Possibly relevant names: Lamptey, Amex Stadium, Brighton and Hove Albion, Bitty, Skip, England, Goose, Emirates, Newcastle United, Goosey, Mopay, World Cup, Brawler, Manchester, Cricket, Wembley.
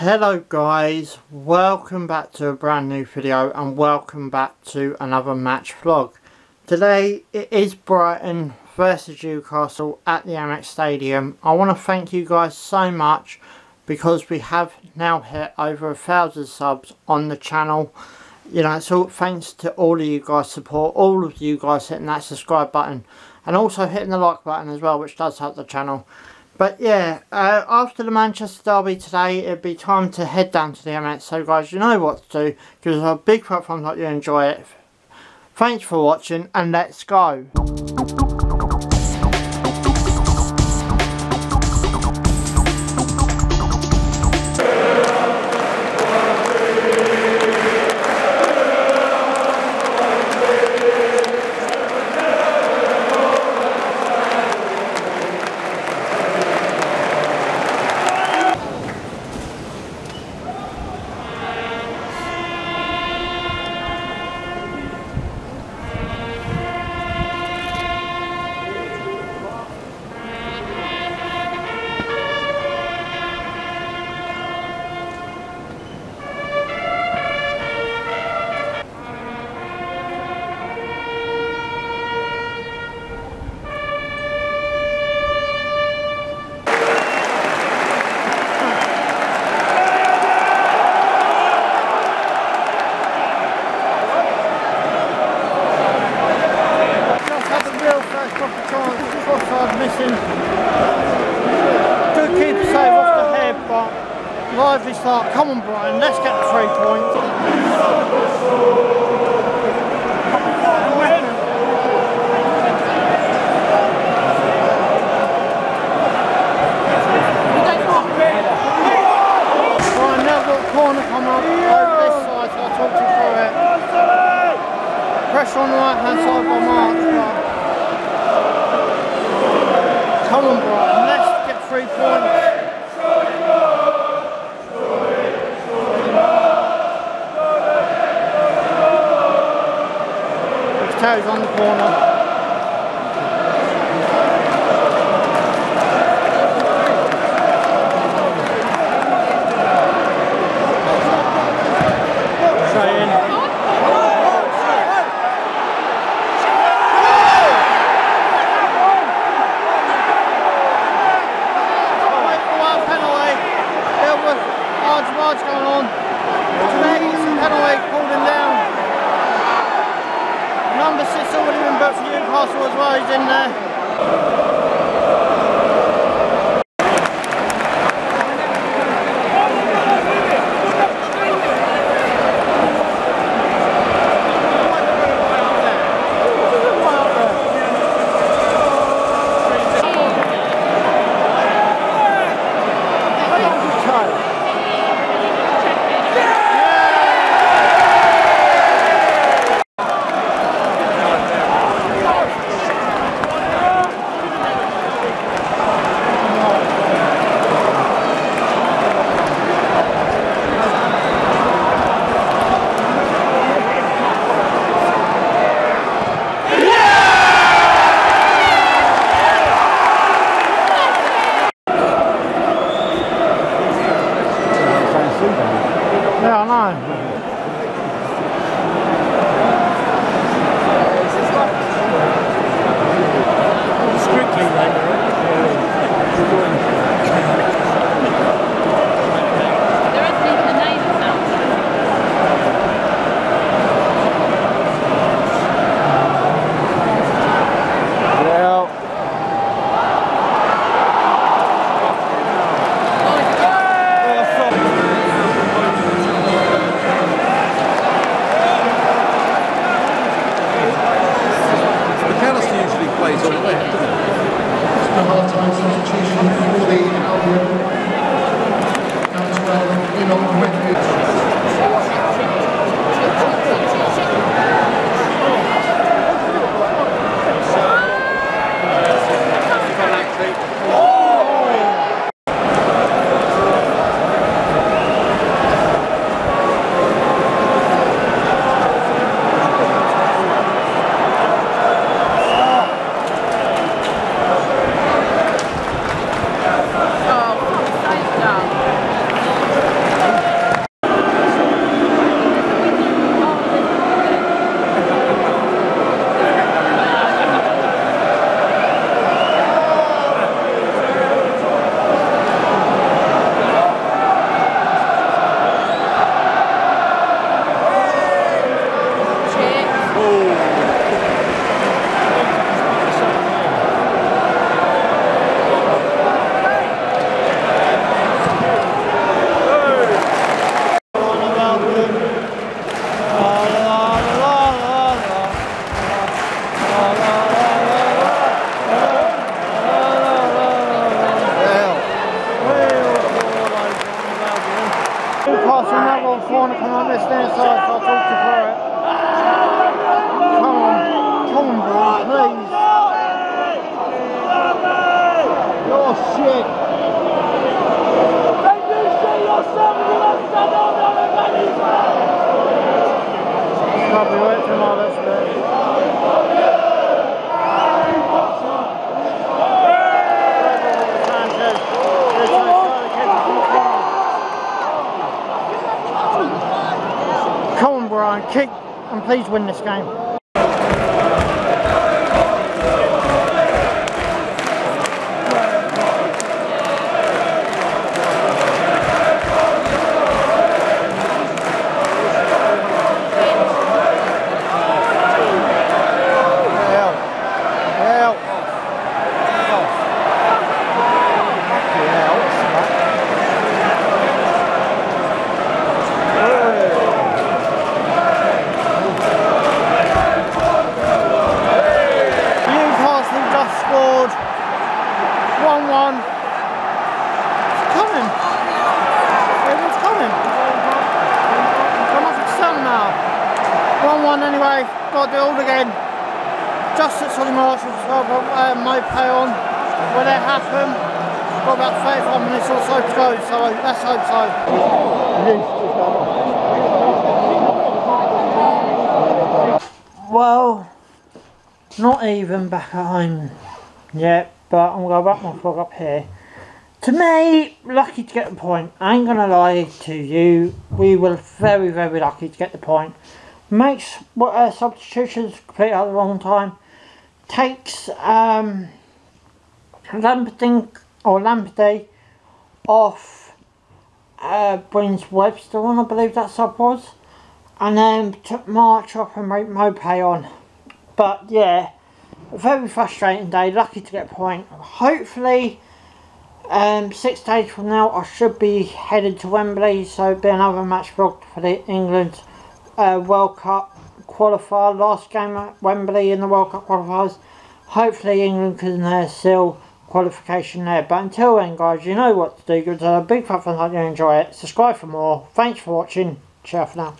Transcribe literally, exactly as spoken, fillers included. Hello guys, welcome back to a brand new video and welcome back to another match vlog. Today it is Brighton versus Newcastle at the Amex Stadium. I want to thank you guys so much because we have now hit over a thousand subs on the channel. You know, it's all thanks to all of you guys' support, all of you guys hitting that subscribe button and also hitting the like button as well, which does help the channel. But yeah, uh, after the Manchester derby today, it'd be time to head down to the Emirates. So guys, you know what to do. Give us a big platform like you enjoy it. Thanks for watching and let's go. Lively start, come on Brighton, let's get the three points. Brighton now got a corner come up over this side, so I'll talk you through it. Pressure on the right hand side by March. But come on Brighton, let's get three points. Terry's on the corner. Straight in. Wait for our penalty. There was large march going on. It's a penalty called him down. Number six already been booked for Newcastle as well, he's in there. Newcastle, another one corner from on this stand side, so I'll talk to you for it. Come on, come on boy, please. Oh shit. Can you see yourself you have said all the other money? Probably wait till my last day. Brian, kick and please win this game. Got to do all again. Just at Sonny Marshall as well, but um, Mopay on. When that happened, got about thirty-five minutes or so to go, so let's hope so. Well, not even back at home yet, but I'm going to wrap my vlog up here. To me, lucky to get the point. I ain't going to lie to you, we were very, very lucky to get the point. Makes what uh, substitutions complete at the wrong time. Takes um, Lamptey or Lamptey off. Uh, brings Webster on, I believe that sub was, and then took March off and made Mopay on. But yeah, a very frustrating day. Lucky to get a point. Hopefully, um, six days from now I should be headed to Wembley, so it'll be another match vlog for the England. Uh, World Cup qualifier, last game at Wembley in the World Cup qualifiers. Hopefully England can uh, seal qualification there. But until then guys, you know what to do. Give it a big fat thumbs up if you enjoy it. Subscribe for more. Thanks for watching. Ciao for now.